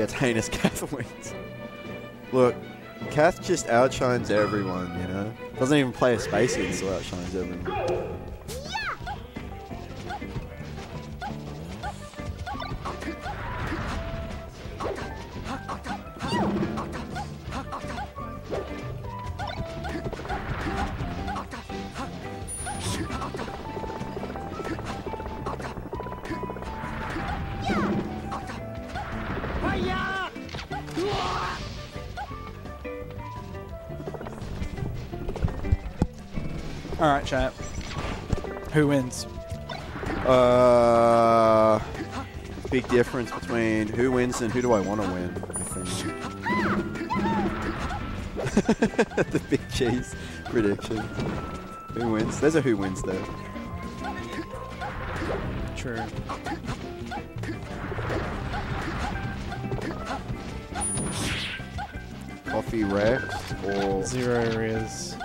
Yeah, it's heinous Kath wins. Look, Kath just outshines everyone, you know? Doesn't even play a space in, so outshines everyone. Alright, chat. Who wins? Big difference between who wins and who do I want to win, I think. The big cheese prediction. Who wins? There's a who wins there. True. CoffeeRex or... Zero Riz.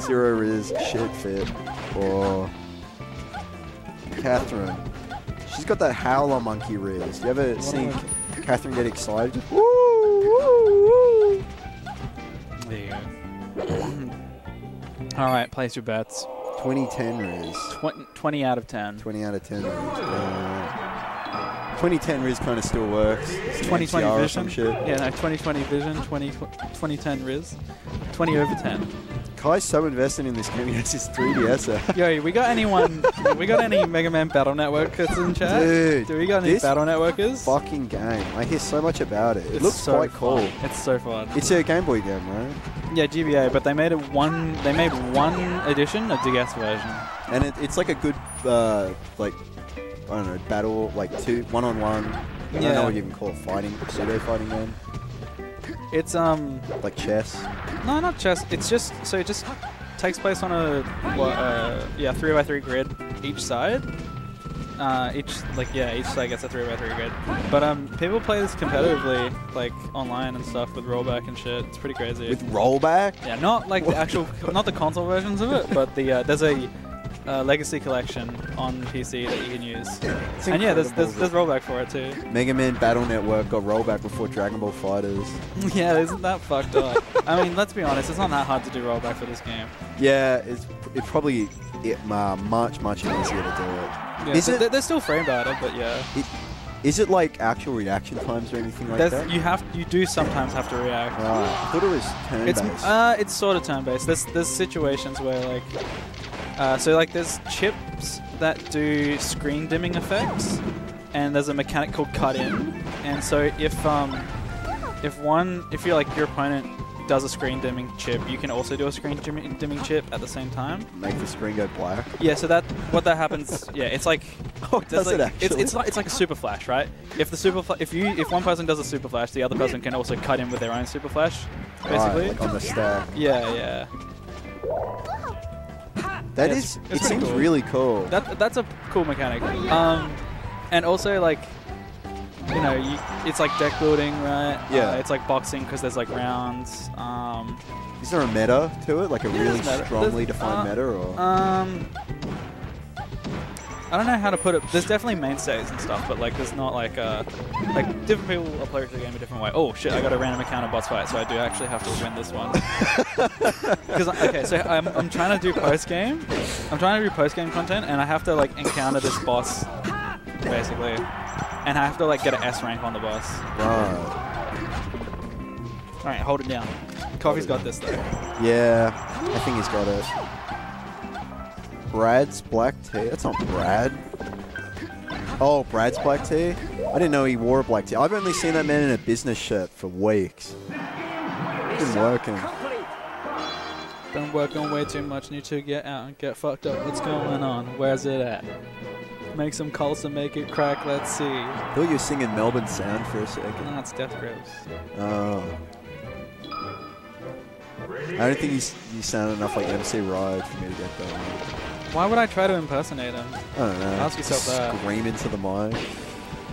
Zero Riz, shit fit, or Katherine. She's got that howler monkey Riz. You ever seen Katherine get excited? Woo, woo, woo. There you go. Alright, place your bets. 2010 Riz. 20 out of 10. 20 out of 10 Riz. 2010 Riz kind of still works. 2020 Vision. Shit. Yeah, no, 2020 Vision, 2010 Riz. 20 over 10. Kai's so invested in this game, he has his 3DS out. Yo, we got anyone, we got any Mega Man Battle Networkers in chat? Dude. Do we got any Battle Networkers? Fucking game. I hear so much about it. It looks so quite cool. It's so fun. It's a Game Boy game, right? Yeah, GBA, but they made a one edition, a DS version. And it's like a good, like, I don't know, battle, like one-on-one. I don't know what you even call it, fighting, pseudo-fighting game. It's like chess. No, not chess. It's just so it just takes place on a 3x3 grid each side. Each side gets a 3x3 grid. But people play this competitively, like online and stuff with rollback and shit. It's pretty crazy. With rollback? Yeah, not like the actual, not the console versions of it, but the there's a Legacy Collection on PC that you can use. It's and yeah, there's rollback for it too. Mega Man Battle Network got rollback before Dragon Ball FighterZ. Yeah, isn't that fucked up? I mean, let's be honest, it's not that hard to do rollback for this game. Yeah, it's probably much easier to do it. Yeah, is it there's still frame data, but yeah. Is it like actual reaction times or anything like that? You do sometimes have to react. Right. I thought it was turn-based. It's sort of turn-based. There's situations where like. So there's chips that do screen dimming effects, and there's a mechanic called cut-in. And so if your opponent does a screen dimming chip, you can also do a screen dimming chip at the same time. Make the screen go black. Yeah. So that happens. Yeah. It's like it's like a super flash, right? If the super if one person does a super flash, the other person can also cut in with their own super flash, basically. Right, like on the stack. Yeah. Yeah. That is, it seems cool. Really cool. That's a cool mechanic. And also, like, you know, it's like deck building, right? Yeah. It's like boxing because there's like rounds. Is there a meta to it? Like a really strongly defined meta? Or? I don't know how to put it. There's definitely mainstays and stuff, but like, there's not like different people approach the game a different way. Oh shit! I got a random encounter boss fight, so I do actually have to win this one. Because okay, so I'm trying to do post game. I'm trying to do post game content, and I have to like encounter this boss basically, and I have to like get an S rank on the boss. Right. All right, hold it down. Coffee's got this though. Yeah, I think he's got it. Brad's black tea? That's not Brad. Oh, Brad's black tea? I didn't know he wore a black tea. I've only seen that man in a business shirt for weeks. He's been working. Been working way too much. Need to get out and get fucked up. What's going on? Where's it at? Make some calls to make it crack. Let's see. I thought you were singing Melbourne Sound for a second. No, it's Death Grips. Oh. I don't think you sound enough like MC Ride for me to get that one. Why would I try to impersonate him? I don't know. Ask yourself that. Scream into the mic.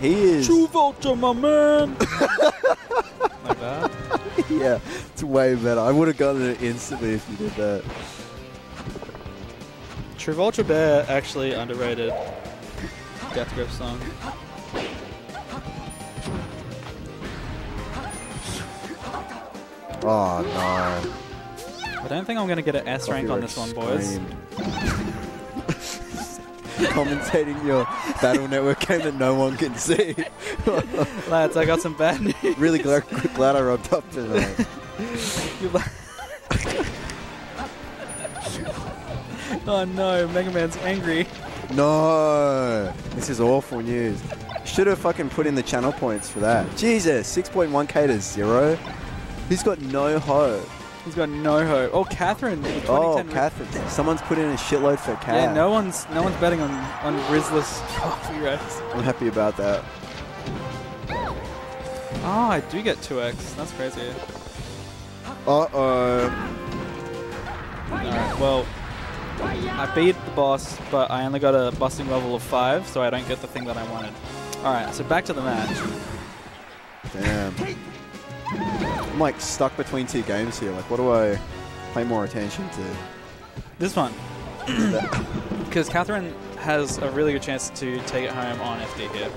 He is... True Vulture, my man! Like that? Yeah, it's way better. I would have gotten it instantly if you did that. True Vulture Bear, actually underrated Death Grip song. Oh, no. I don't think I'm going to get an S rank on this one, boys. Commentating your Battle Network game that no one can see. Lads, I got some bad news. Really glad I rubbed up tonight. Oh no, Mega Man's angry. No, this is awful news. Should have fucking put in the channel points for that. Jesus, 6.1k to 0. He's got no hope. He's got no hope. Oh, Katherine. Oh, Katherine. Someone's put in a shitload for Kat. Yeah, no one's betting on Rizless CoffeeRex. I'm happy about that. Oh, I do get 2x. That's crazy. Uh-oh. Alright, well, I beat the boss, but I only got a busting level of 5, so I don't get the thing that I wanted. Alright, so back to the match. Damn. I'm like stuck between two games here. Like, what do I pay more attention to? This one. Because Katherine has a really good chance to take it home on FD here.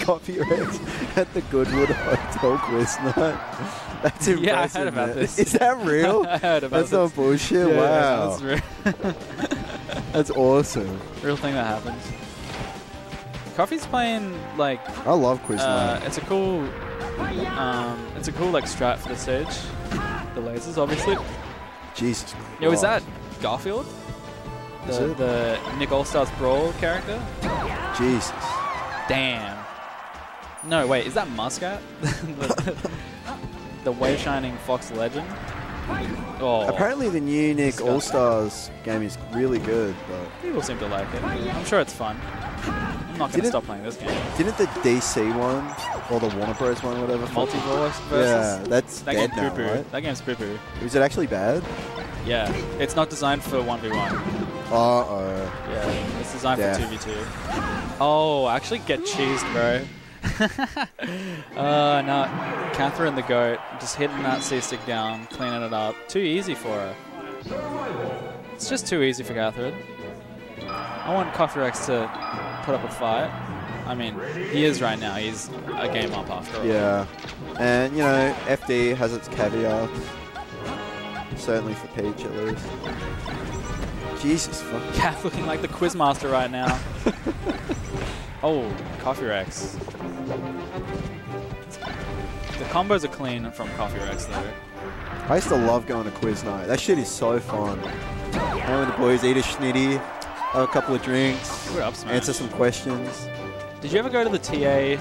CoffeeRex at the Goodwood Hotel quiz night. That's impressive. Yeah, I heard about this. Is that real? I heard about this. That's not bullshit. Yeah, wow. That's real. That's awesome. Real thing that happens. Coffee's playing like. I love quiz night. It's a cool. It's a cool like strat for the stage. The lasers, obviously. Jesus Christ. Yo, is that Garfield? The Nick All-Stars Brawl character. Jesus. Damn. No, wait. Is that Muscat? The way shining Fox legend. Oh. Apparently the new Nick All-Stars game is really good, but people seem to like it. I'm sure it's fun. I'm not going to stop playing this game. Didn't the DC one or the Warner Bros one, whatever? Multi-Brawlers versus. Yeah, that's that dead now, right? That game's poo-poo. Is it actually bad? Yeah, it's not designed for 1v1. Uh-oh. Yeah, it's designed for 2v2. Oh, I actually get cheesed, bro. No, Katherine the goat just hitting that C-stick down, cleaning it up. Too easy for her. It's just too easy for Katherine. I want CoffeeRex to put up a fight. I mean, he is right now. He's a game up after all. Yeah, and you know, FD has its caveat. Certainly for Peach at least. Jesus fuck. Kath looking like the quizmaster right now. Oh, CoffeeRex. The combos are clean from CoffeeRex though. I used to love going to quiz night. That shit is so fun. Now when the boys eat a schnitty, have a couple of drinks, we're up smash. Answer some questions. Did you ever go to the TA?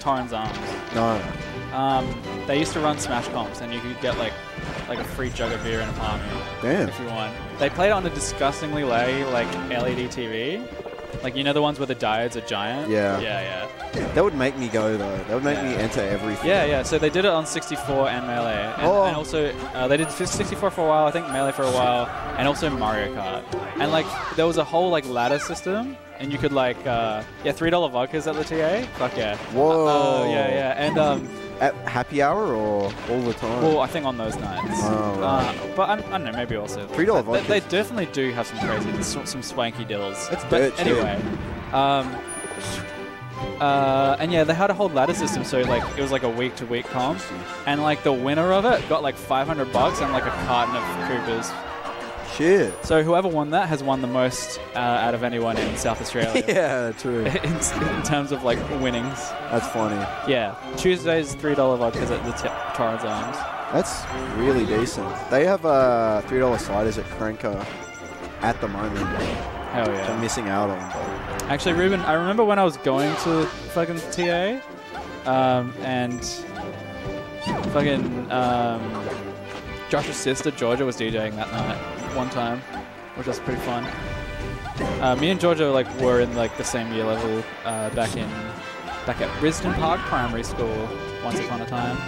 Torrens Arms. No. They used to run smash comps, and you could get like a free jug of beer and a palmy. Damn. If you want. They played it on a disgustingly laggy like LED TV. Like, you know the ones where the diodes are giant? Yeah. Yeah, yeah. That would make me go though. That would make me enter everything. Yeah, yeah. So they did it on 64 and Melee. And also, they did 64 for a while, I think Melee for a while, and also Mario Kart. And like, there was a whole like ladder system. And you could like, yeah, $3 vodkas at the TA. Fuck yeah. Whoa. Yeah, yeah. And at happy hour or all the time? Well, I think on those nights. Oh, right. But I don't know, maybe also. $3 vodkas. They definitely do have some crazy, some swanky deals. It's dirt cheap. Anyway, and yeah, they had a whole ladder system, so like it was like a week-to-week comp, and like the winner of it got like $500 and like a carton of Coopers. Shit. So whoever won that has won the most out of anyone in South Australia. Yeah, true. in terms of like winnings. That's funny. Yeah. Tuesday's $3 vodkas at the Torrens Arms. That's really decent. They have $3 sliders at Cranker at the moment. Hell yeah. I'm missing out on. Actually, Ruben, I remember when I was going to fucking TA and fucking Josh's sister, Georgia, was DJing that night. One time, which was pretty fun. Me and Georgia like were in like the same year level back at Risdon Park Primary School once upon a time.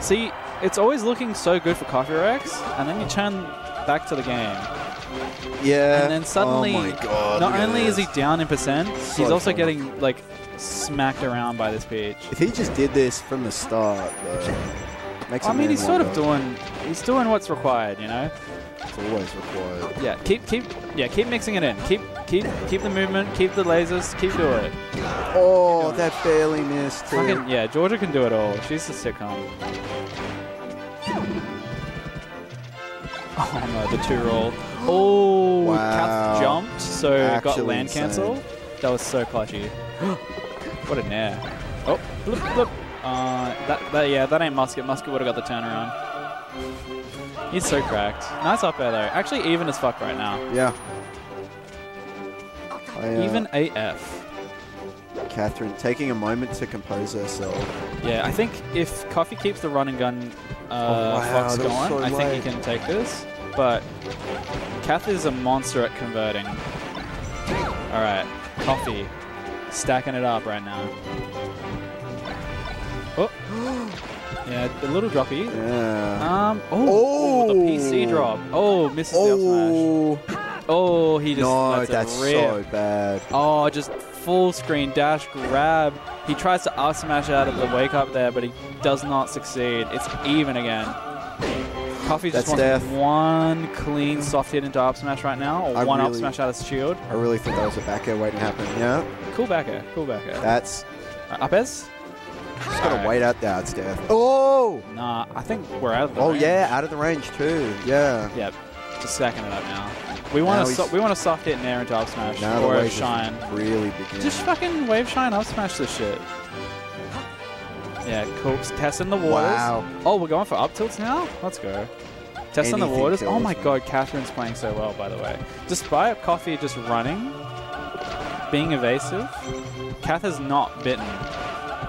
See, it's always looking so good for CoffeeRex, and then you turn back to the game. Yeah. And then suddenly, oh my God, not only is he down in percent, so he's also getting like smacked around by this Peach. If he just did this from the start, though, makes I mean, he's sort of doing what's required, you know. It's always required. Yeah, keep mixing it in. Keep the movement, keep the lasers, keep doing it. Oh, that barely missed too. Fucking, yeah, Georgia can do it all. She's the sitcom. Oh no, the 2-roll. Oh, wow. Kath jumped, so actually got land cancel. That was so clutchy. What a nair. Oh, blip, blip. That ain't Musket. Musket would have got the turnaround. He's so cracked. Nice up air though. Actually even as fuck right now. Yeah. Even AF. Katherine taking a moment to compose herself. Yeah, I think if Coffee keeps the run and gun Fox gone, so I think he can take this. But Kath is a monster at converting. Alright, Coffee stacking it up right now. Oh, yeah, a little droppy. Yeah. Oh, the PC drop. Oh, misses the up smash. Oh, he just. No, that's so bad. Oh, just full screen dash grab. He tries to up smash out of the wake up there, but he does not succeed. It's even again. Coffee just wants one clean soft hit into up smash right now, or one up smash out of shield. I really think that was a back air waiting to happen. Yeah. Cool back air. Cool back air. That's up airs. Just gotta wait out there, it's death. Oh! Nah, I think we're out of the range. Oh yeah, out of the range too. Yeah. Yep. Just stacking it up now. We want to soft hit Nair into up smash or a shine. Really big. Just fucking wave shine up smash this shit. Yeah, Coop's testing the waters. Wow. Oh, we're going for up tilts now? Let's go. Testing the waters. Oh my god, Katherine's playing so well, by the way. Despite Coffee just running, being evasive, Kath has not bitten.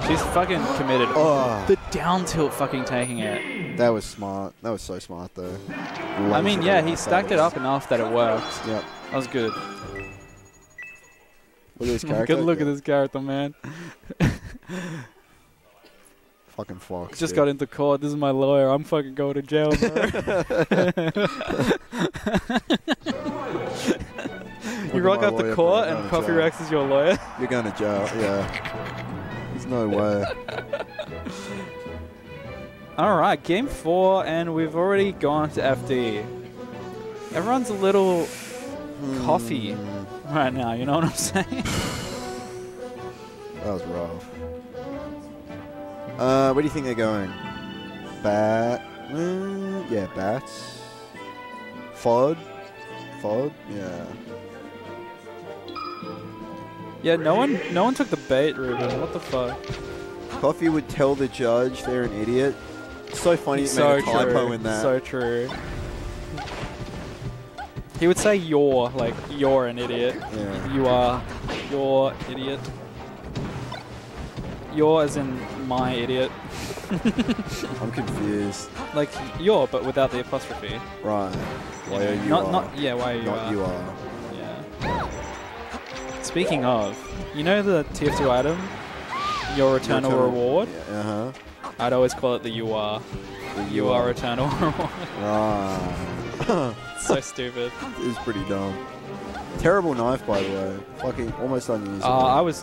She's fucking committed. Oh. The down tilt fucking taking it. That was smart. That was so smart, though. I mean, yeah, he stacked it up enough that it worked. Yep. That was good. Look at this character. Good look at this character, man. Fucking Fox. Just got into court. This is my lawyer. I'm fucking going to jail, bro. You rock out the court and CoffeeRex is your lawyer? You're going to jail, yeah. No way. Alright, game 4, and we've already gone to FD. Everyone's a little coffee right now, you know what I'm saying? That was rough. Where do you think they're going? Bats. Fod? Yeah. Yeah, no one took the bait, Ruben. What the fuck? Coffee would tell the judge they're an idiot. It's so funny you made a typo in that. So true. He would say you're an idiot. Yeah. You are. You're idiot. You're as in my idiot. I'm confused. Like you're, but without the apostrophe. Right. Why are you? Why you are. Speaking of, you know the TF2 item, your eternal reward? Yeah, I'd always call it the you are. You are eternal reward. So stupid. It was pretty dumb. Terrible knife, by the way. Fucking almost unusable.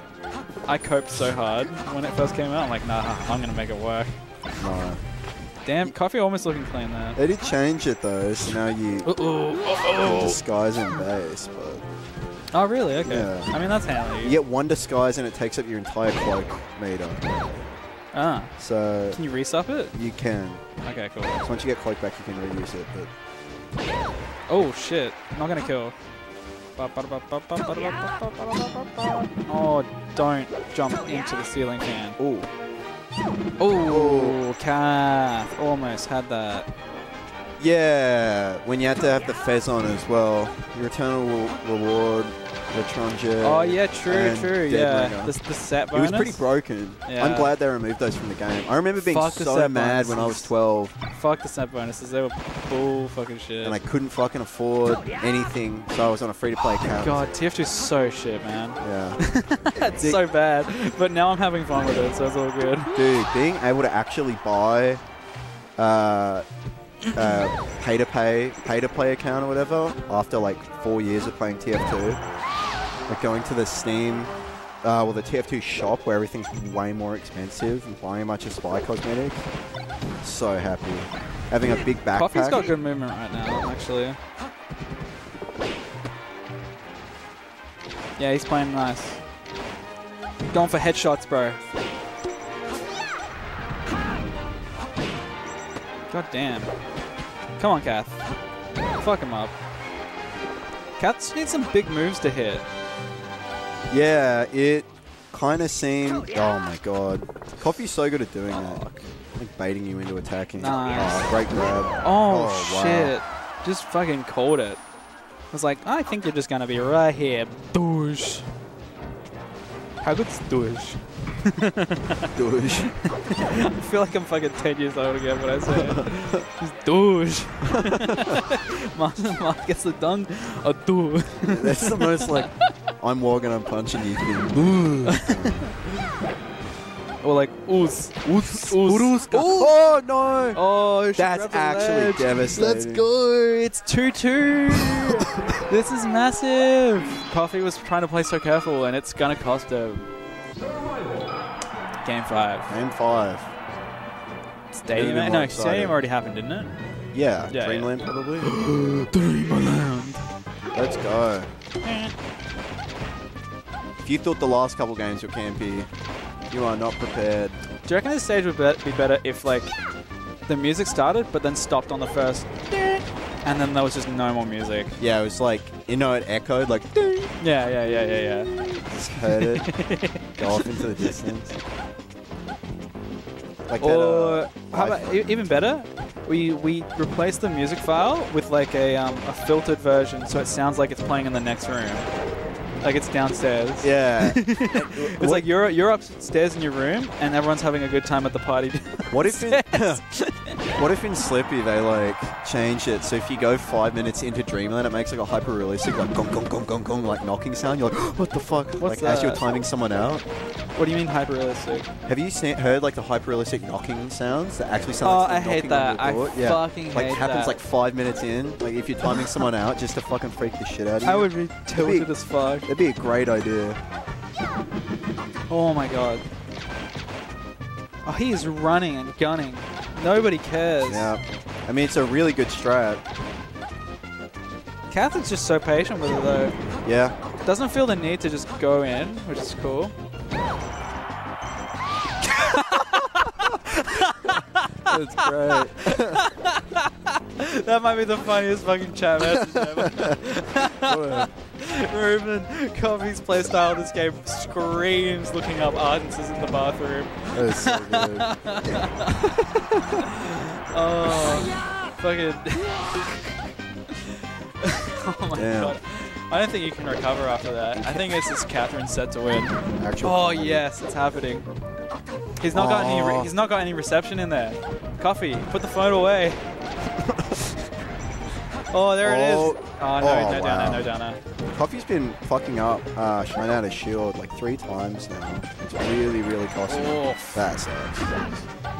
I coped so hard when it first came out. I'm like, nah, I'm going to make it work. Nah. Damn, Coffee almost looking clean there. They did change it, though, so now you disguise and base, but... Oh, really? Okay. Yeah. I mean, that's handy. You get one disguise and it takes up your entire cloak meter. Ah. So... Can you resup it? You can. Okay, cool. So once you get cloak back, you can reuse it, but... Oh, shit. I'm not going to kill. Oh, don't jump into the ceiling fan. Ooh. Ooh, Kath. Almost had that. Yeah, when you have to have the Fez on as well. Your eternal reward, the Tronje. Oh yeah, true, yeah. The set bonus. It was pretty broken. Yeah. I'm glad they removed those from the game. I remember being so mad when I was 12. Fuck the set bonuses, they were bull fucking shit. And I couldn't fucking afford anything, so I was on a free-to-play account. God, TF2's so shit, man. Yeah. It's so bad, but now I'm having fun with it, so it's all good. Dude, being able to actually buy... pay-to-play account or whatever after like 4 years of playing TF2, like going to the Steam the TF2 shop where everything's way more expensive and buying a bunch of spy cosmetics. So happy. having a big backpack. Coffee's got good movement right now, actually. Yeah, he's playing nice. Going for headshots, bro. God damn. Come on, Kath. Fuck him up. Kath just needs some big moves to hit. Yeah, it kind of seemed... Oh, my God. Coffee's so good at doing that. Like, baiting you into attacking. Nice. Oh, great grab. Oh, oh shit. Wow. Just fucking called it. I was like, I think you're just going to be right here. Douche. How good's douche? Douche. I feel like I'm fucking 10 years old again when I say it. Just douche. Mark gets the dung. A douche. Yeah, that's the most like, I'm walking, I'm punching you. Or like, oos. Oos. Oos. Oh, no. Oh, that's actually devastating. Let's go. It's 2-2. This is massive. Coffee was trying to play so careful, and it's going to cost him. Game 5. Game 5. Stadium? No, exciting. Stadium already happened, didn't it? Yeah, yeah, Dreamland probably. Dreamland. Let's go. If you thought the last couple games were campy, you are not prepared. Do you reckon this stage would be better if, like, the music started but then stopped on the first and then there was just no more music? Yeah, it was like, you know, it echoed like... Yeah. Just heard it go off into the distance. Like or how about, even better, we replace the music file with like a filtered version, so it sounds like it's playing in the next room, like it's downstairs. Yeah, it's what? Like you're upstairs in your room and everyone's having a good time at the party. What if in Slippy they like change it so if you go 5 minutes into Dreamland it makes like a hyper realistic like gong gong gong gong gong like knocking sound. You're like, oh, what the fuck? What's like that? As you're timing someone out. What do you mean hyper realistic? Have you heard like the hyper realistic knocking sounds that actually sound like knocking? Oh, I hate that. I fucking hate that. Like happens like 5 minutes in. Like if you're timing someone out just to fucking freak the shit out of you. I would be tilted as fuck. That'd be a great idea. Oh my god. Oh, he is running and gunning. Nobody cares. Yeah. I mean, it's a really good strat. Catherine's just so patient with it, though. Yeah. Doesn't feel the need to just go in, which is cool. That's great. That might be the funniest fucking chat message ever. Ruben, Coffee's playstyle of this game screams looking up artists in the bathroom. That is so good. Oh, fucking. Oh my damn. God. I don't think you can recover after that. I think it's just Katherine set to win. Actual oh, yes, it's happening. He's not got any. He's not got any reception in there. Coffee, put the phone away. Oh, there it is. Oh, no, no, wow. no, Coffee's been fucking up Shine Out of Shield like 3 times now. It's really, really costly. That sucks.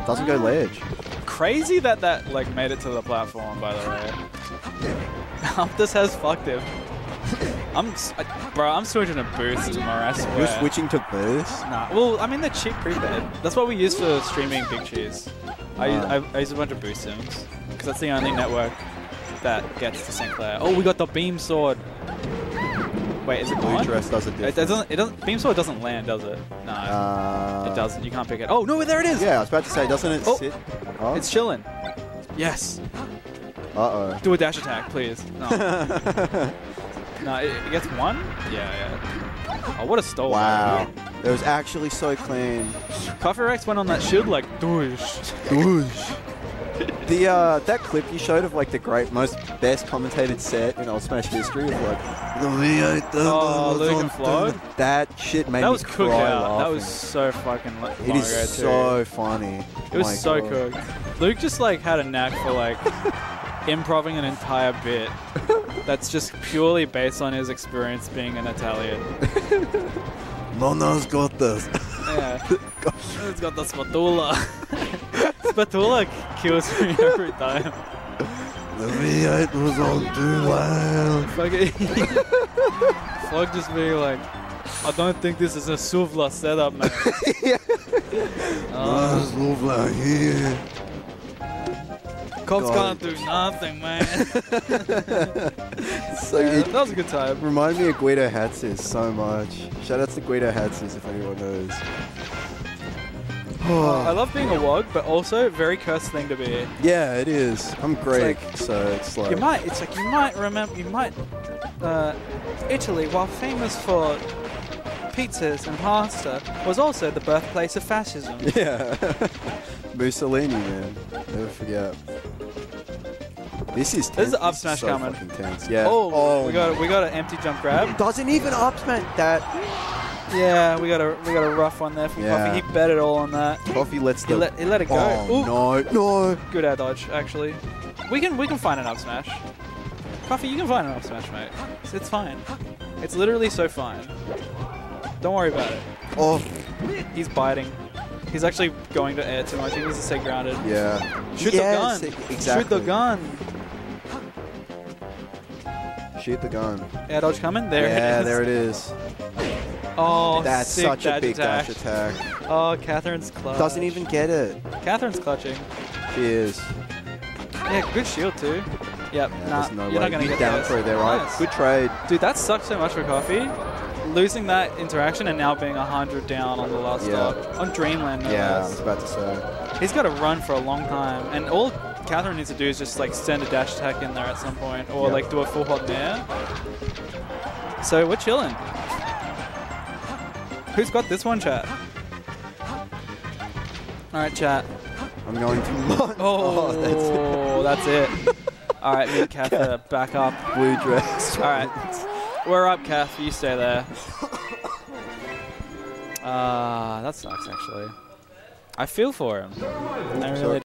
Doesn't go ledge. Crazy that like made it to the platform, by the way. This has fucked him. Bro, I'm switching to boost tomorrow, I swear. You're switching to boost? Nah, well, I mean, they're cheap prepaid. That's what we use for streaming Big Cheese. I use a bunch of boost sims, because that's the only network that gets to St. Clair. Oh, we got the beam sword. Wait, is it blue dress does it different? It doesn't, beam sword doesn't land, does it? No, it doesn't. You can't pick it. Oh, no, there it is. Yeah, I was about to say, doesn't it sit? Oh. It's chilling. Yes. Uh-oh. Do a dash attack, please. No. No, it gets 1? Yeah. Oh, what a stall. Wow. That was actually so clean. CoffeeRex went on that shield like, douche. The, that clip you showed of, like, the great, most best commentated set in Old Smash history of, like, Luke and Flo? That shit made me cry laughing. That was so fucking long ago, too. It is so funny. It was so cooked. Luke just, like, had a knack for, like, improving an entire bit. That's just purely based on his experience being an Italian. Nonno's got this. Yeah. He's got the spatula. Spatula kills me every time. The V8 was on too loud. Flog just being like, I don't think this is a souvla setup, man. Yeah. No souvla here. Comp's gone through nothing, man. So yeah, that was a good time. Remind me of Guido Hatzis so much. Shout out to Guido Hatzis if anyone knows. I love being a wog, but also very cursed thing to be. Yeah, it is. I'm Greek, like, so it's like you might remember. You might Italy, while famous for pizzas and pasta, was also the birthplace of fascism. Yeah. Mussolini, man. Never forget. This is tense. This is up smash so coming. Yeah. Oh, we got an empty jump grab. Doesn't even up smash that. Yeah, we got a rough one there from Coffee. He bet it all on that. Coffee lets the he let it go. Oh, no. Good air dodge, actually. We can find an up smash. Coffee, you can find an up smash, mate. It's fine. It's literally so fine. Don't worry about it. Oh, he's biting. He's actually going to air too much. He needs to stay grounded. Yeah. Shoot the gun. Exactly. Shoot the gun. Shoot the gun. Air dodge coming. There it is. Oh, that's such a big dash attack. Oh, Katherine's clutch. Doesn't even get it. Katherine's clutching. She is. Yeah, good shield too. Yep. Yeah, nah, no you're way. Not gonna get down throw there, right? Nice. Good trade. Dude, that sucks so much for Coffee. Losing that interaction and now being 100 down on the last stop. On Dreamland, no less. I was about to say. He's got to run for a long time. And all Katherine needs to do is just like send a dash attack in there at some point or like do a full hop nair. So we're chilling. Who's got this one, chat? All right, chat. I'm going to... Oh, that's it. All right, me and Katherine, back up. Blue dress. All right. We're up, Kath. You stay there. That sucks, actually. I feel for him. I really do.